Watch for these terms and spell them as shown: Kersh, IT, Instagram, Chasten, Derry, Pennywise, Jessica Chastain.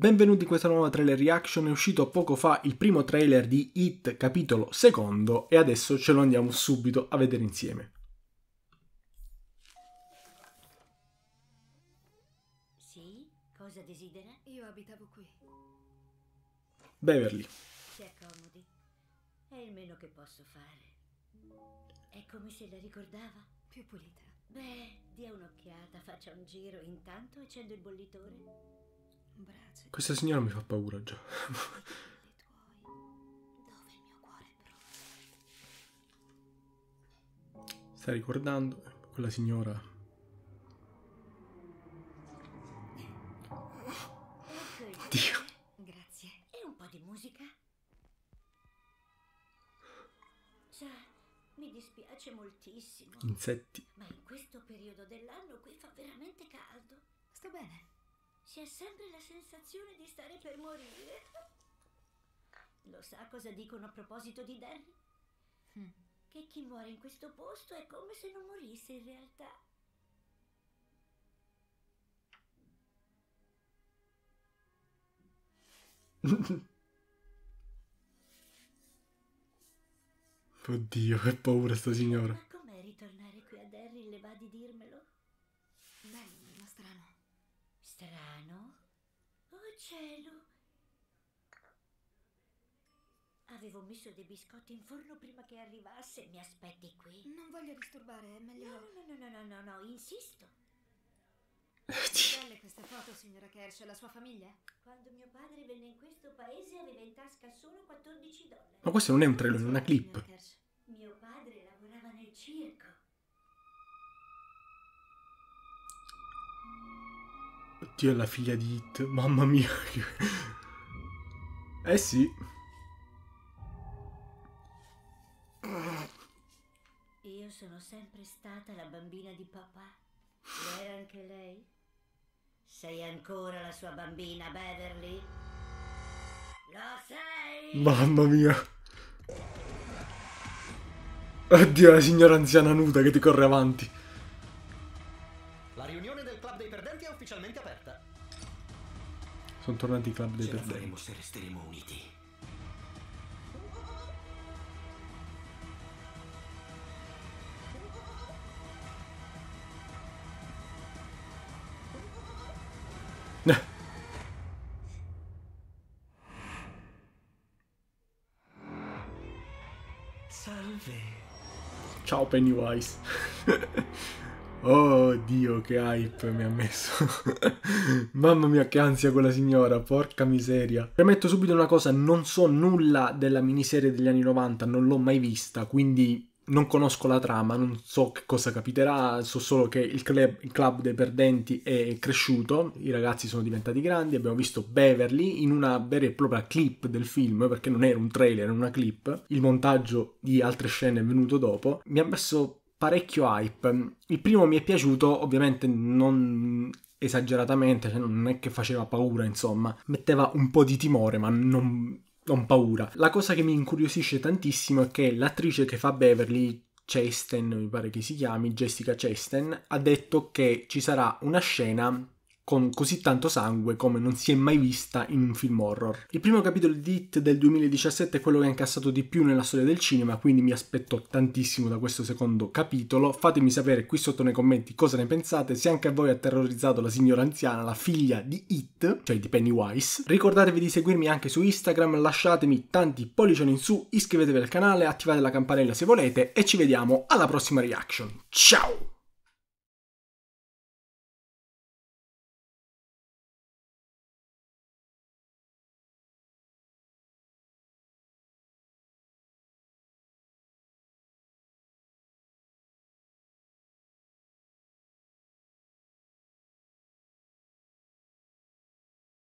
benvenuti in questa nuova trailer reaction. È uscito poco fa il primo trailer di IT capitolo secondo e adesso ce lo andiamo subito a vedere insieme. Sì? Cosa desidera? Io abitavo qui. Beverly. Si accomodi. È il meno che posso fare. È come se la ricordava. Più pulita. Beh, dia un'occhiata, faccia un giro. Intanto accendo il bollitore. Questa signora mi fa paura già. Sta ricordando quella signora. Dio. Grazie. E un po' di musica? Sa, mi dispiace moltissimo. Insetti. Ma in questo periodo dell'anno qui fa veramente caldo. Sto bene. C'è sempre la sensazione di stare per morire. Lo sa cosa dicono a proposito di Derry? Che chi muore in questo posto è come se non morisse in realtà. Oddio, che paura sta signora. Ma com'è ritornare qui a Derry, le va di dirmelo? Beh, ma strano. Strano? Oh cielo! Avevo messo dei biscotti in forno prima che arrivasse, mi aspetti qui? Non voglio disturbare, è meglio... No, insisto! Bella questa foto, signora Kersh, la sua famiglia? Quando mio padre venne in questo paese aveva in tasca solo $14. Ma questo non è un trailer, è una clip. Mio padre lavorava nel circo. Oddio, è la figlia di It, mamma mia. Eh sì. Io sono sempre stata la bambina di papà. Lo era anche lei? Sei ancora la sua bambina, Beverly? Lo sei? Mamma mia. Oddio, la signora anziana nuda che ti corre avanti. La riunione del club dei perdenti è ufficialmente aperta. Sono tornati i club dei perdenti. Ce la faremo se resteremo uniti. Salve. Ciao Pennywise. Oh Dio, che hype mi ha messo. Mamma mia, che ansia quella signora, porca miseria. Premetto subito una cosa, non so nulla della miniserie degli anni 90, non l'ho mai vista, quindi non conosco la trama, non so che cosa capiterà, so solo che il club dei perdenti è cresciuto, i ragazzi sono diventati grandi, abbiamo visto Beverly in una vera e propria clip del film, perché non era un trailer, era una clip. Il montaggio di altre scene è venuto dopo. Mi ha messo parecchio hype. Il primo mi è piaciuto, ovviamente non esageratamente, cioè non è che faceva paura, insomma, metteva un po' di timore, ma non paura. La cosa che mi incuriosisce tantissimo è che l'attrice che fa Beverly, Chasten, mi pare che si chiami, Jessica Chastain, ha detto che ci sarà una scena con così tanto sangue come non si è mai vista in un film horror. Il primo capitolo di It del 2017 è quello che ha incassato di più nella storia del cinema, quindi mi aspetto tantissimo da questo secondo capitolo. Fatemi sapere qui sotto nei commenti cosa ne pensate, se anche a voi ha terrorizzato la signora anziana, la figlia di It, cioè di Pennywise. Ricordatevi di seguirmi anche su Instagram, lasciatemi tanti pollicioni in su, iscrivetevi al canale, attivate la campanella se volete e ci vediamo alla prossima reaction. Ciao!